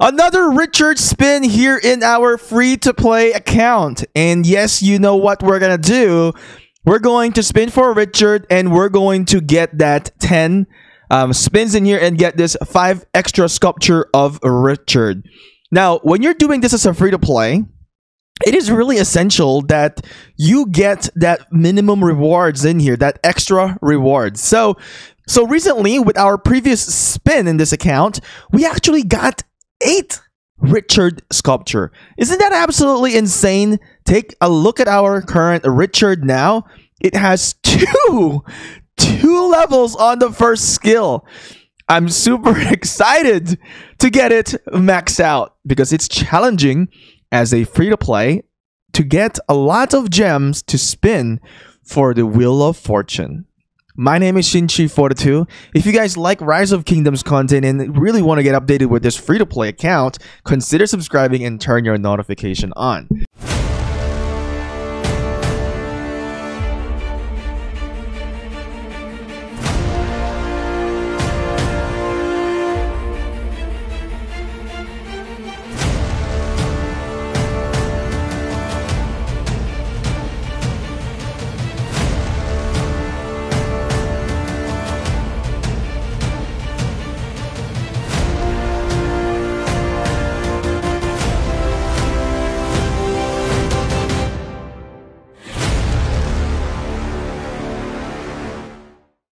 Another Richard spin here in our free-to-play account. And yes, you know what we're gonna do. We're going to spin for Richard, and we're going to get that 10 spins in here and get this 5 extra sculpture of Richard. Now, when you're doing this as a free-to-play, it is really essential that you get that minimum rewards in here, that extra rewards. So recently, with our previous spin in this account, we actually got 8 Richard sculpture. Isn't that absolutely insane? Take a look at our current Richard now. It has two levels on the first skill. I'm super excited to get it maxed out because it's challenging as a free-to-play to get a lot of gems to spin for the Wheel of Fortune. My name is Shinchi42. If you guys like Rise of Kingdoms content and really want to get updated with this free-to-play account, consider subscribing and turn your notification on.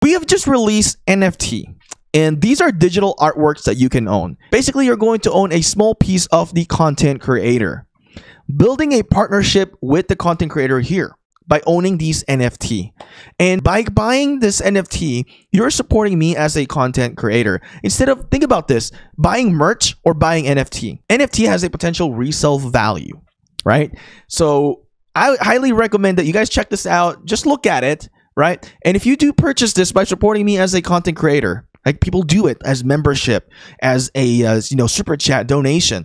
We have just released NFT, and these are digital artworks that you can own. Basically, you're going to own a small piece of the content creator, building a partnership with the content creator here by owning these NFT. And by buying this NFT, you're supporting me as a content creator. Instead of, think about this, buying merch or buying NFT. NFT has a potential resale value, right? So I highly recommend that you guys check this out. Just look at it. Right? And if you do purchase this by supporting me as a content creator, like people do it as membership, as a super chat donation,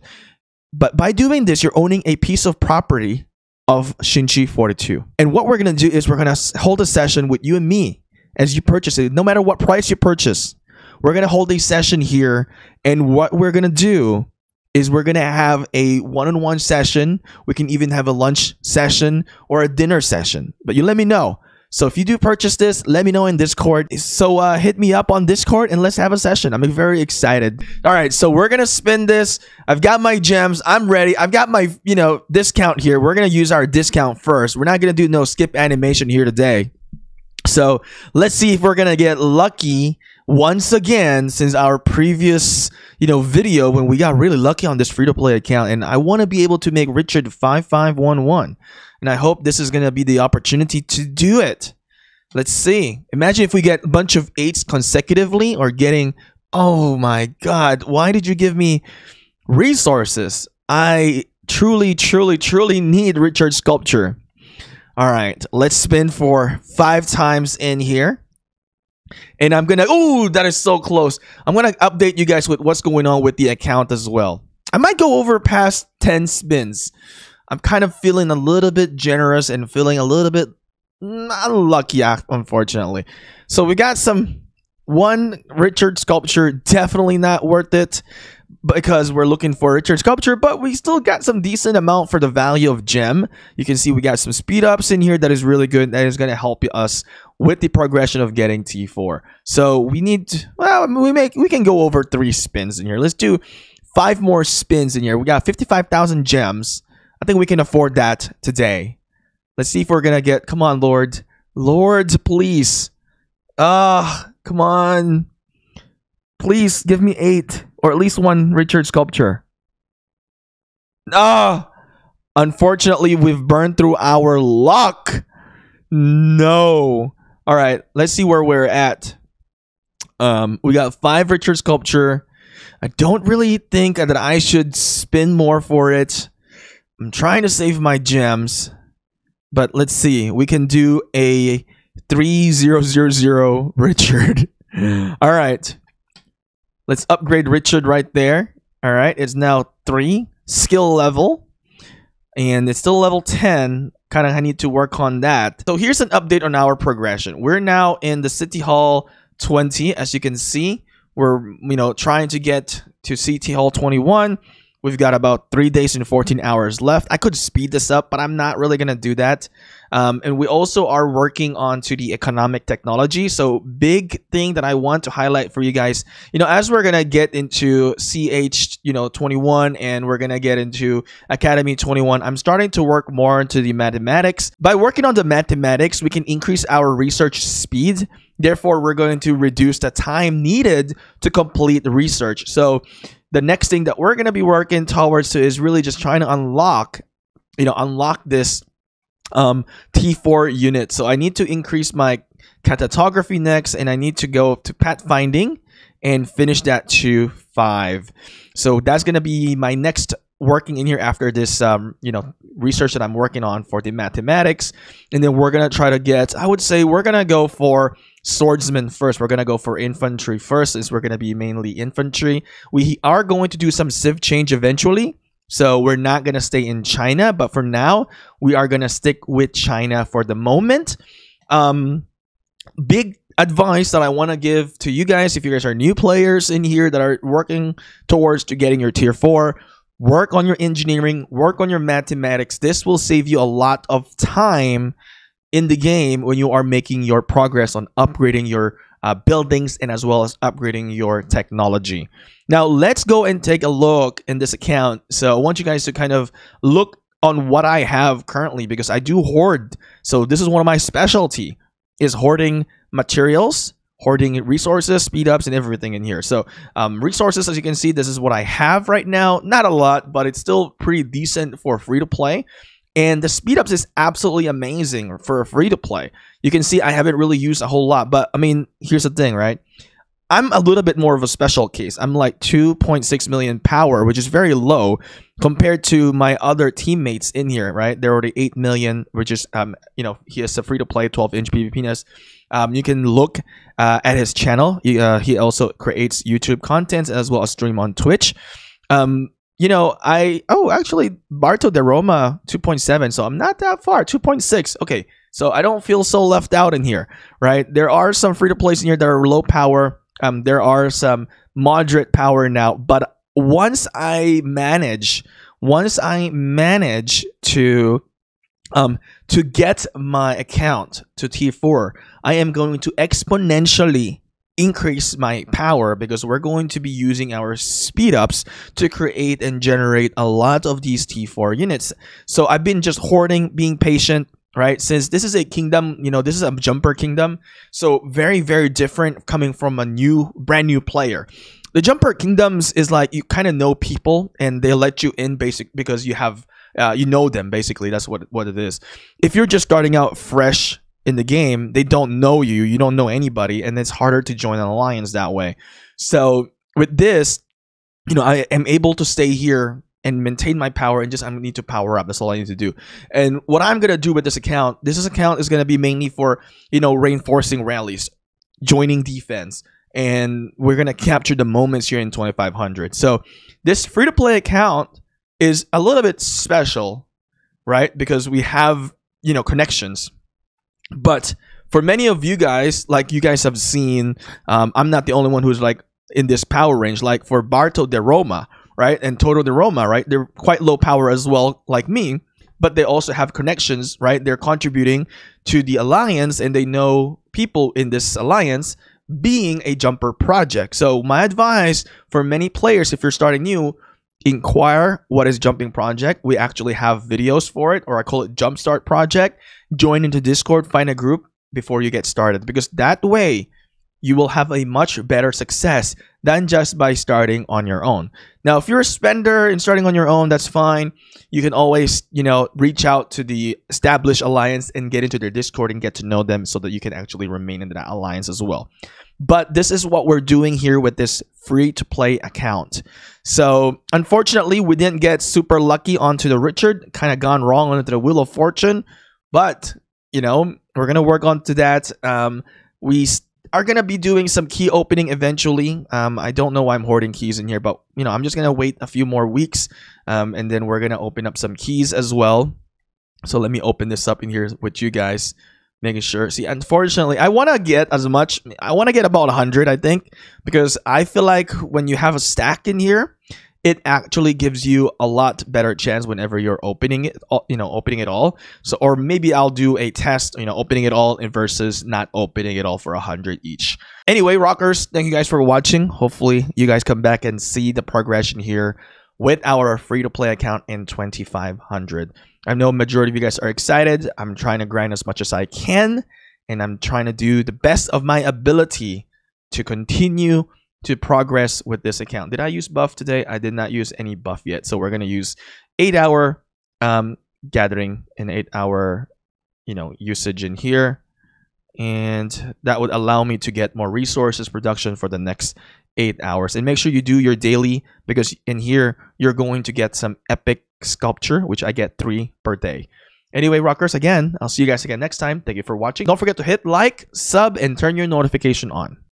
but by doing this, you're owning a piece of property of Shinchi42. And what we're gonna do is we're gonna hold a session with you and me as you purchase it. No matter what price you purchase, we're gonna hold a session here. And what we're gonna do is we're gonna have a one-on-one session. We can even have a lunch session or a dinner session. But you let me know. So if you do purchase this, let me know in Discord. So hit me up on Discord and let's have a session. I'm very excited. All right, so we're going to spin this. I've got my gems. I'm ready. I've got my, discount here. We're going to use our discount first. We're not going to do no skip animation here today. So let's see if we're going to get lucky once again, since our previous, video when we got really lucky on this free-to-play account. And I want to be able to make Richard 5511. And I hope this is going to be the opportunity to do it. Let's see. Imagine if we get a bunch of 8s consecutively or getting... Oh my God. Why did you give me resources? I truly, truly, truly need Richard sculpture. All right. Let's spin for 5 times in here. And I'm going to... Oh, that is so close. I'm going to update you guys with what's going on with the account as well. I might go over past 10 spins. I'm kind of feeling a little bit generous and feeling a little bit not lucky, unfortunately. So we got one Richard sculpture, definitely not worth it because we're looking for Richard sculpture, but we still got some decent amount for the value of gem. You can see we got some speed ups in here that is really good. That is going to help us with the progression of getting T4. So we need to, we can go over 3 spins in here. Let's do 5 more spins in here. We got 55,000 gems. I think we can afford that today. Let's see if we're going to get... Come on, Lord. Lord, please. Come on. Please give me 8 or at least 1 Richard sculpture. Unfortunately, we've burned through our luck. No. All right. Let's see where we're at. We got 5 Richard sculpture. I don't really think that I should spin more for it. I'm trying to save my gems, but let's see. We can do a 3000 Richard. All right. Let's upgrade Richard right there. All right. It's now 3 skill level, and it's still level 10. Kind of I need to work on that. So here's an update on our progression. We're now in the City Hall 20. As you can see, we're trying to get to CT Hall 21. We've got about 3 days and 14 hours left. I could speed this up, but I'm not really going to do that. And we also are working on to the economic technology. So big thing that I want to highlight for you guys, you know, as we're going to get into CH, 21, and we're going to get into Academy 21, I'm starting to work more into the mathematics. By working on the mathematics, we can increase our research speed. Therefore, we're going to reduce the time needed to complete the research. So the next thing that we're going to be working towards to is really just trying to unlock, unlock this T4 unit. So I need to increase my cartography next, and I need to go to pathfinding and finish that to 5. So that's going to be my next working in here after this, research that I'm working on for the mathematics. And then we're going to try to get, I would say we're going to go for swordsman first. We're going to go for infantry first, as we're going to be mainly infantry. We are going to do some civ change eventually, so we're not going to stay in China, but for now we are going to stick with China for the moment. Big advice that I want to give to you guys, if you guys are new players in here that are working towards to getting your tier 4, work on your engineering, work on your mathematics. This will save you a lot of time in the game when you are making your progress on upgrading your buildings and as well as upgrading your technology. Now let's go and take a look in this account. So I want you guys to kind of look on what I have currently, because I do hoard. So this is one of my specialty, is hoarding materials, hoarding resources, speed ups, and everything in here. So resources, as you can see, this is what I have right now. Not a lot, but it's still pretty decent for free to play. And the speed ups is absolutely amazing for free to play. You can see I haven't really used a whole lot, but I mean, here's the thing, right? I'm a little bit more of a special case. I'm like 2.6 million power, which is very low compared to my other teammates in here, right? They're already 8 million, which is, he has a free to play 12-inch PvPness. You can look at his channel. He also creates YouTube content as well as stream on Twitch. Actually, Bartow de Roma 2.7, so I'm not that far, 2.6. Okay, so I don't feel so left out in here, right? There are some free-to-plays in here that are low power. There are some moderate power now, but once I manage to get my account to T4, I am going to exponentially increase my power, because we're going to be using our speed ups to create and generate a lot of these T4 units. So I've been just hoarding, being patient, right? Since this is a kingdom, this is a jumper kingdom, so very, very different coming from a brand new player. The jumper kingdoms is like, you kind of know people and they let you in basic because you have them, basically. That's what it is. If you're just starting out fresh in the game, they don't know you, you don't know anybody, and it's harder to join an alliance that way. So with this, I am able to stay here and maintain my power, and just I need to power up. That's all I need to do. And what I'm gonna do with this account, is gonna be mainly for reinforcing rallies, joining defense, and we're gonna capture the moments here in 2500. So this free-to-play account is a little bit special, right? Because we have connections. But for many of you guys, like you guys have seen, I'm not the only one who's like in this power range. Like for Bartow de Roma, right, and Toto de Roma, right, they're quite low power as well, like me, but they also have connections, right? They're contributing to the alliance, and they know people in this alliance, being a jumper project. So my advice for many players, if you're starting new, inquire what is jumping project. We actually have videos for it, or I call it jumpstart project. Join into Discord, find a group before you get started, because that way you will have a much better success than just by starting on your own. Now if you're a spender and starting on your own, that's fine. You can always reach out to the established alliance and get into their Discord and get to know them, so that you can actually remain in that alliance as well. But this is what we're doing here with this free-to-play account. So unfortunately, we didn't get super lucky onto the Richard. Kind of gone wrong onto the Wheel of Fortune. But, we're going to work onto that. We are going to be doing some key opening eventually. I don't know why I'm hoarding keys in here. But, I'm just going to wait a few more weeks. And then we're going to open up some keys as well. So let me open this up in here with you guys. making sure. See, unfortunately, I want to get about 100, I think, because I feel like when you have a stack in here, it actually gives you a lot better chance whenever you're opening it, you know, opening it all. So, or maybe I'll do a test, you know, opening it all versus not opening it all for 100 each. Anyway, rockers, thank you guys for watching. Hopefully you guys come back and see the progression here with our free-to-play account in 2500. I know majority of you guys are excited. I'm trying to grind as much as I can, and I'm trying to do the best of my ability to continue to progress with this account. Did I use buff today? I did not use any buff yet. So we're going to use 8-hour gathering and 8-hour, you know, usage in here. And that would allow me to get more resources production for the next 8 hours. And make sure you do your daily, because in here you're going to get some epic sculpture, which I get 3 per day. Anyway, rockers, again, I'll see you guys again next time. Thank you for watching. Don't forget to hit like, sub, and turn your notification on.